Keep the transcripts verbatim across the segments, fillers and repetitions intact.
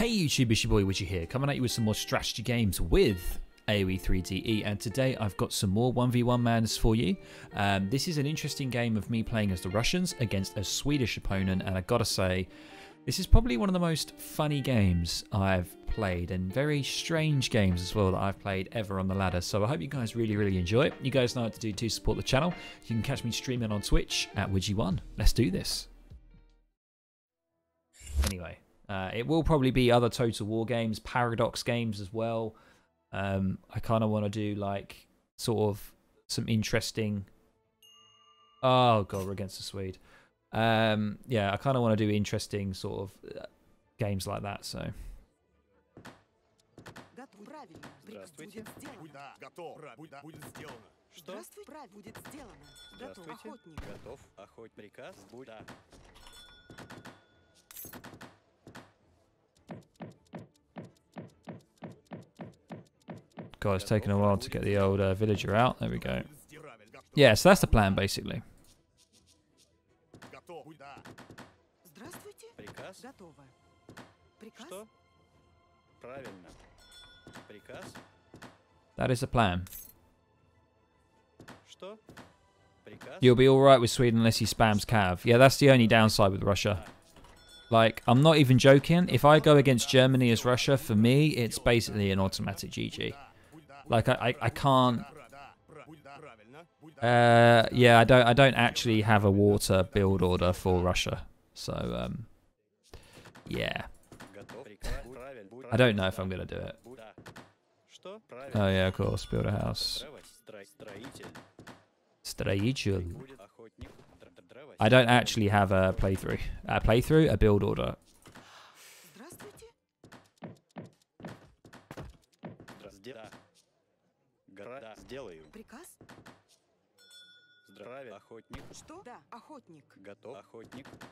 Hey YouTube, it's your boy Widgie here, coming at you with some more strategy games with A O E three D E, and today I've got some more one v one mans for you. Um, this is an interesting game of me playing as the Russians against a Swedish opponent, and I gotta say, this is probably one of the most funny games I've played, and very strange games as well that I've played ever on the ladder. So I hope you guys really, really enjoy it. You guys know what to do to support the channel. You can catch me streaming on Twitch at Widgie one. Let's do this. Anyway. Uh, it will probably be other Total War games, Paradox games as well. Um, I kind of want to do like sort of some interesting... Oh god, we're against the Swede. Um, yeah, I kind of want to do interesting sort of uh, games like that, so... God, it's taken a while to get the old uh, villager out. There we go. Yeah, so that's the plan, basically. That is the plan. You'll be all right with Sweden unless he spams cav. Yeah, that's the only downside with Russia. Like, I'm not even joking. If I go against Germany as Russia, for me, it's basically an automatic G G. Like, I, I, I can't... Uh, yeah, I don't I don't actually have a water build order for Russia. So, um, yeah. I don't know if I'm going to do it. Oh, yeah, of course. Build a house. Строитель. I don't actually have a playthrough. A playthrough, a build order.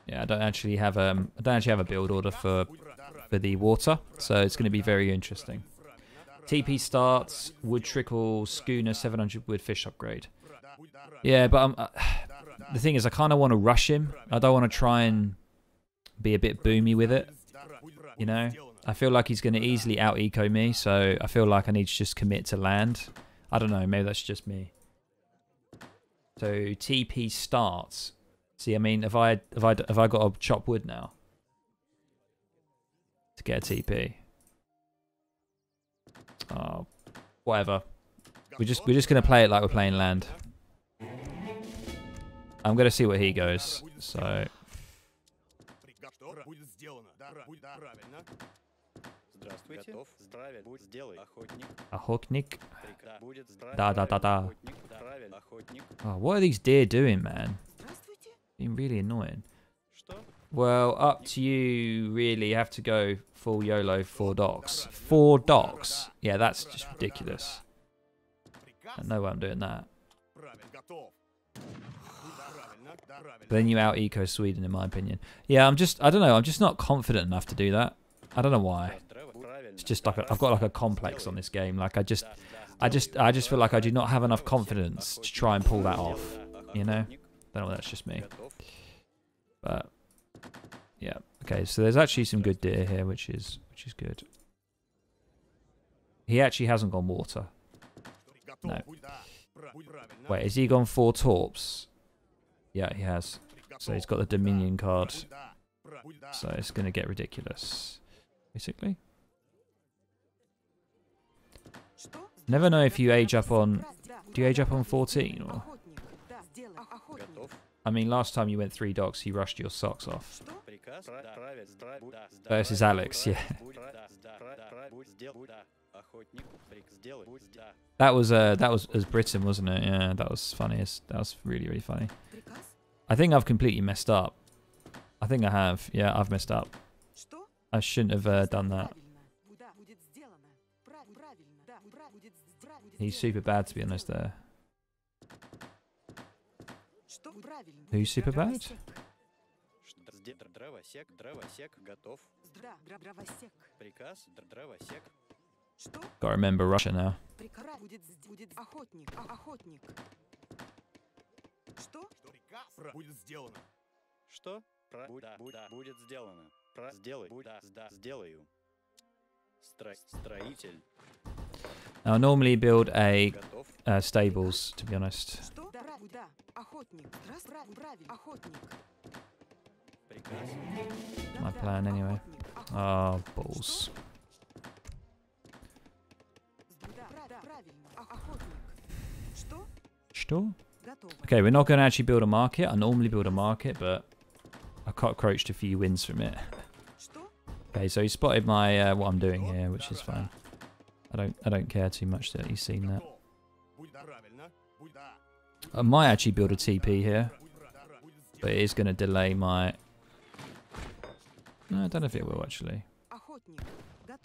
Yeah, I don't actually have um I don't actually have a build order for for the water, so it's going to be very interesting. T P starts, wood trickle, schooner, seven hundred wood fish upgrade. Yeah, but I'm, uh, the thing is, I kind of want to rush him. I don't want to try and be a bit boomy with it. You know, I feel like he's going to easily out-eco me, so I feel like I need to just commit to land. I don't know, maybe that's just me. So T P starts. See, I mean, have I have I have I got to chop wood now to get a T P? Oh, whatever. We're just we're just going to play it like we're playing land. I'm going to see where he goes, so... Охотник. Da da da da. Oh, what are these deer doing, man? Being really annoying. Well, up to you, really. You have to go full YOLO for docks. Four docks? Yeah, that's just ridiculous. I know why I'm doing that. But then you out eco Sweden, in my opinion. Yeah, I'm just, I don't know, I'm just not confident enough to do that. I don't know why. It's just like, a, I've got like a complex on this game. Like I just, I just, I just feel like I do not have enough confidence to try and pull that off. You know? I don't know if that's just me. But, yeah. Okay, so there's actually some good deer here, which is, which is good. He actually hasn't gone water. No. Wait, has he gone four torps? Yeah, he has. So he's got the Dominion card. So it's going to get ridiculous, basically. Never know if you age up on... Do you age up on fourteen? Or? I mean, last time you went three docks, he rushed your socks off. Versus Alex, yeah. That was uh, that was as Britain, wasn't it? Yeah, that was funny. That was really, really funny. I think I've completely messed up. I think I have. Yeah, I've messed up. I shouldn't have uh, done that. He's super bad, to be honest, there. Who's super bad? Gotta remember Russia now. Now, I normally build a uh, stables, to be honest. My plan, anyway. Oh, balls. Okay, we're not going to actually build a market. I normally build a market, but I cockroached a few wins from it. Okay, so he spotted my uh, what I'm doing here, which is fine. I don't, I don't care too much that he's seen that. I might actually build a T P here, but it is going to delay my. No, I don't know if it will actually. Da,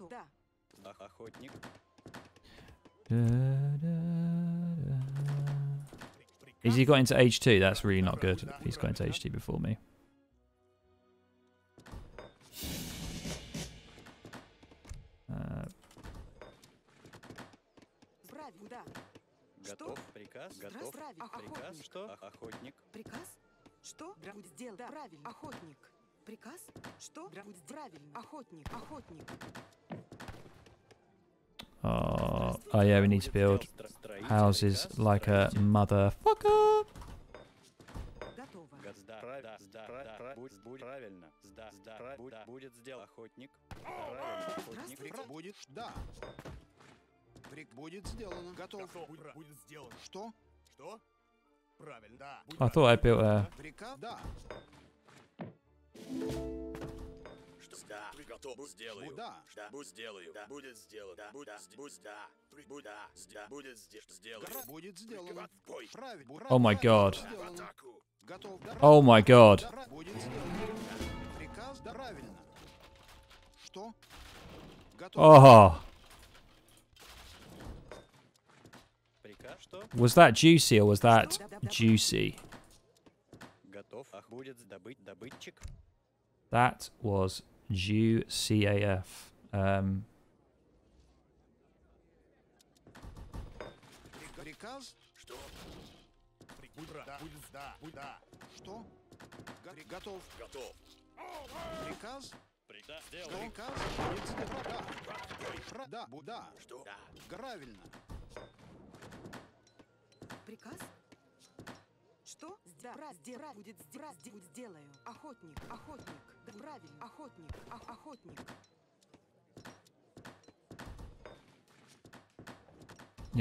da, da. Is he got into H two? That's really not good. He's got into H two before me. Uh. Oh, oh yeah, we need to build houses like a motherfucker. I thought I built a. Oh my god. Oh my god. Oh. Was that juicy or was that juicy? That was G U C A F. Um. Yeah,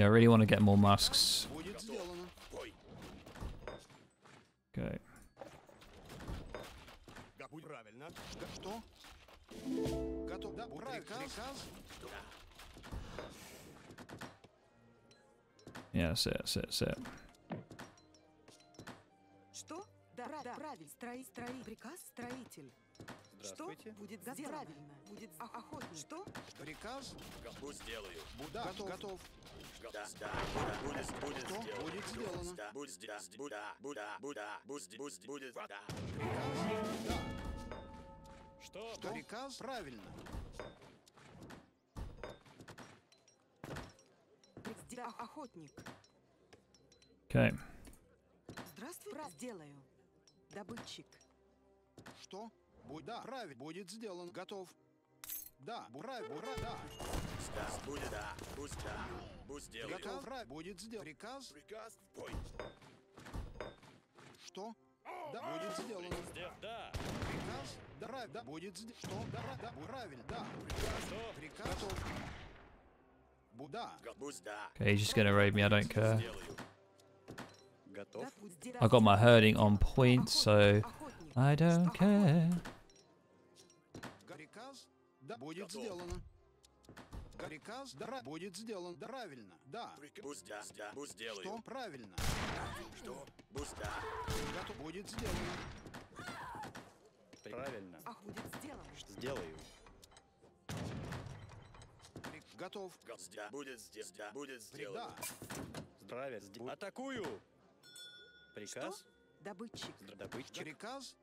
I really want to get more masks. Okay. Yeah, that's it, that's it, that's it. Okay. Добытчик. Что? Будь да, правильно будет сделан. Готов. Да, бура, бура, да. Да, будет да, пусть да, пусть сделает. Готов, рай, будет сделан. Приказ, приказ, бой. Что? Да, будет сделан. Да. Приказ, да, рай, да, будет сделан. Что? Да, да, правильно, да. Приказ, приказ, готов. Буда. Пусть да. Okay, he's just gonna raid me. I don't care. I got my herding on point, so I don't care. Приказ? Добытчик. Добытчик. Приказ?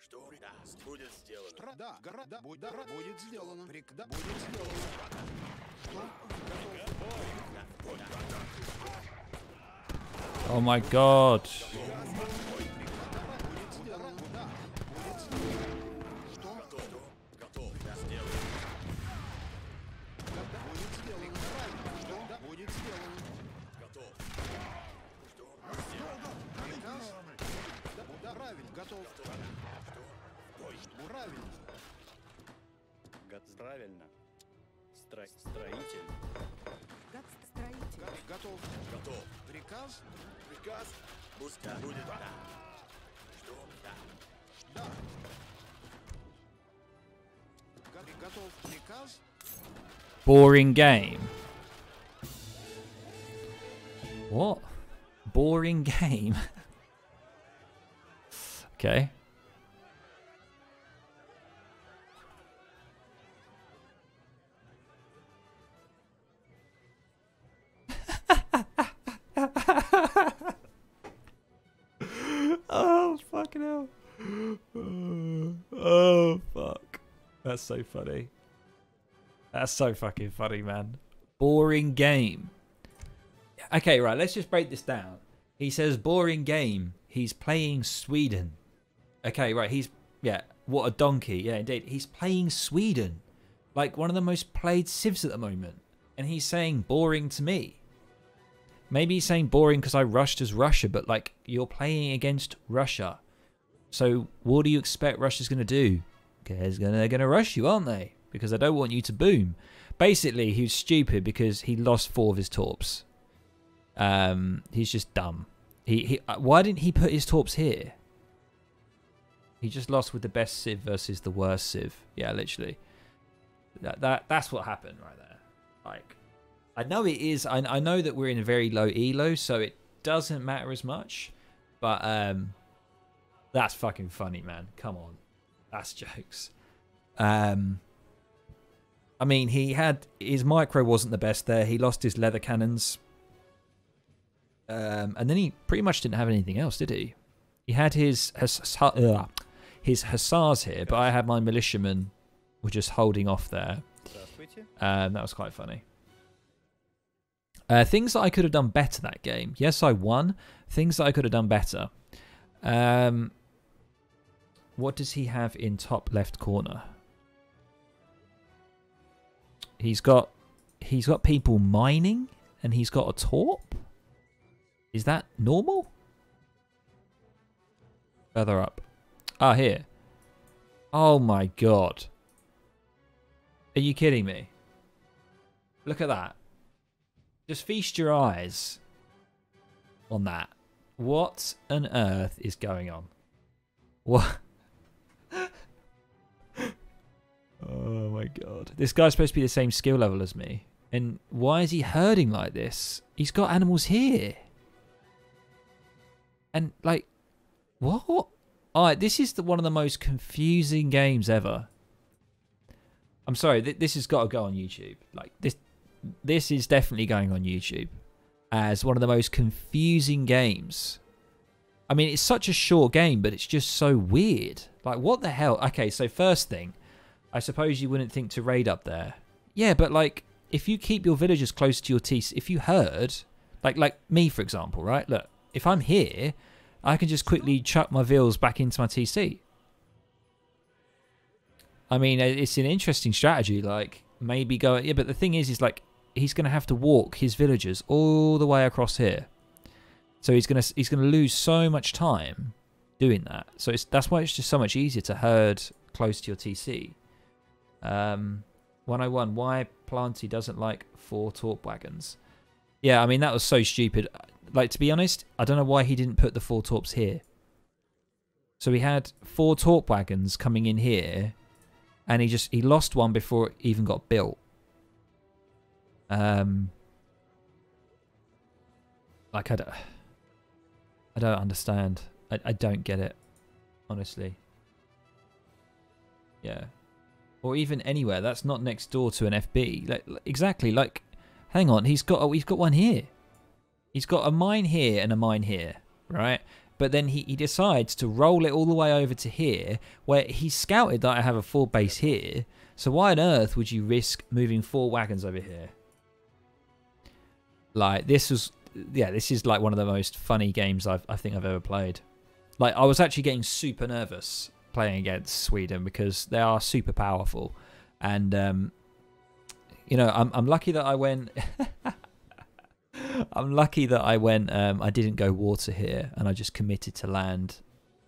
Что? Да, будет сделано. Да, гора, да, будет, да, будет сделано. Приказ, будет сделано. Что? Готов. О май гад. Что? Готов. Готов. Сделано. Правильно. Стро... Строитель. Го строитель. Го готов. Готов. Приказ. Приказ. Пусть да. Будет. Да. Что? Да. Да. Го готов. Приказ. Boring game. What? Boring game. Okay. Oh, fucking hell. Oh, fuck. That's so funny. That's so fucking funny, man. Boring game. Okay, right, let's just break this down. He says, boring game. He's playing Sweden. Okay, right, he's... Yeah, what a donkey. Yeah, indeed. He's playing Sweden. Like, one of the most played civs at the moment. And he's saying boring to me. Maybe he's saying boring because I rushed as Russia, but, like, you're playing against Russia. So, what do you expect Russia's going to do? Because they're going to rush you, aren't they? Because they don't want you to boom. Basically, he was stupid because he lost four of his torps. Um, he's just dumb. He, he, why didn't he put his torps here? He just lost with the best civ versus the worst civ. Yeah, literally. That, that that's what happened right there. Like, I know it is. I, I know that we're in a very low elo, so it doesn't matter as much. But um, that's fucking funny, man. Come on, that's jokes. Um, I mean, he had his micro wasn't the best there. He lost his leather cannons. Um, and then he pretty much didn't have anything else, did he? He had his his, uh, his hussars here, but I had my militiamen were just holding off there. Um, that was quite funny. Uh, things that I could have done better that game. Yes, I won. Things that I could have done better. Um, what does he have in top left corner? He's got he's got people mining, and he's got a torp. Is that normal? Further up. Ah, here. Oh my god. Are you kidding me? Look at that. Just feast your eyes on that. What on earth is going on? What? Oh my god. This guy's supposed to be the same skill level as me. And why is he herding like this? He's got animals here. And, like, what? Alright, this is the, one of the most confusing games ever. I'm sorry, th this has got to go on YouTube. Like, this this is definitely going on YouTube as one of the most confusing games. I mean, it's such a short game, but it's just so weird. Like, what the hell? Okay, so first thing, I suppose you wouldn't think to raid up there. Yeah, but, like, if you keep your villagers close to your T C, if you herd, like, like me, for example, right? Look. If I'm here, I can just quickly chuck my vills back into my T C. I mean, it's an interesting strategy. Like, maybe go... Yeah, but the thing is, is like, he's going to have to walk his villagers all the way across here. So he's going to he's going to lose so much time doing that. So it's, that's why it's just so much easier to herd close to your T C. Um, one oh one, why Planty doesn't like four torp wagons. Yeah, I mean, that was so stupid. Like, to be honest, I don't know why he didn't put the four torps here. So he had four torp wagons coming in here, and he just he lost one before it even got built. Um, like I don't, I don't understand. I I don't get it, honestly. Yeah, or even anywhere that's not next door to an F B. Like exactly. Like, hang on, he's got oh, he's got one here. He's got a mine here and a mine here, right? But then he, he decides to roll it all the way over to here, where he's scouted that I have a four base here. So why on earth would you risk moving four wagons over here? Like, this was... Yeah, this is, like, one of the most funny games I've, I think I've ever played. Like, I was actually getting super nervous playing against Sweden because they are super powerful. And, um, you know, I'm, I'm lucky that I went... I'm lucky that I went, um, I didn't go water here and I just committed to land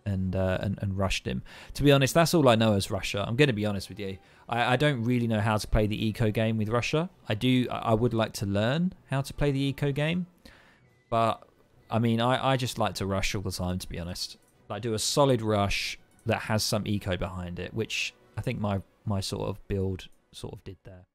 and, uh, and and rushed him. To be honest, that's all I know as Russia. I'm going to be honest with you. I, I don't really know how to play the eco game with Russia. I do. I would like to learn how to play the eco game, but I mean, I, I just like to rush all the time, to be honest. I do a solid rush that has some eco behind it, which I think my my sort of build sort of did there.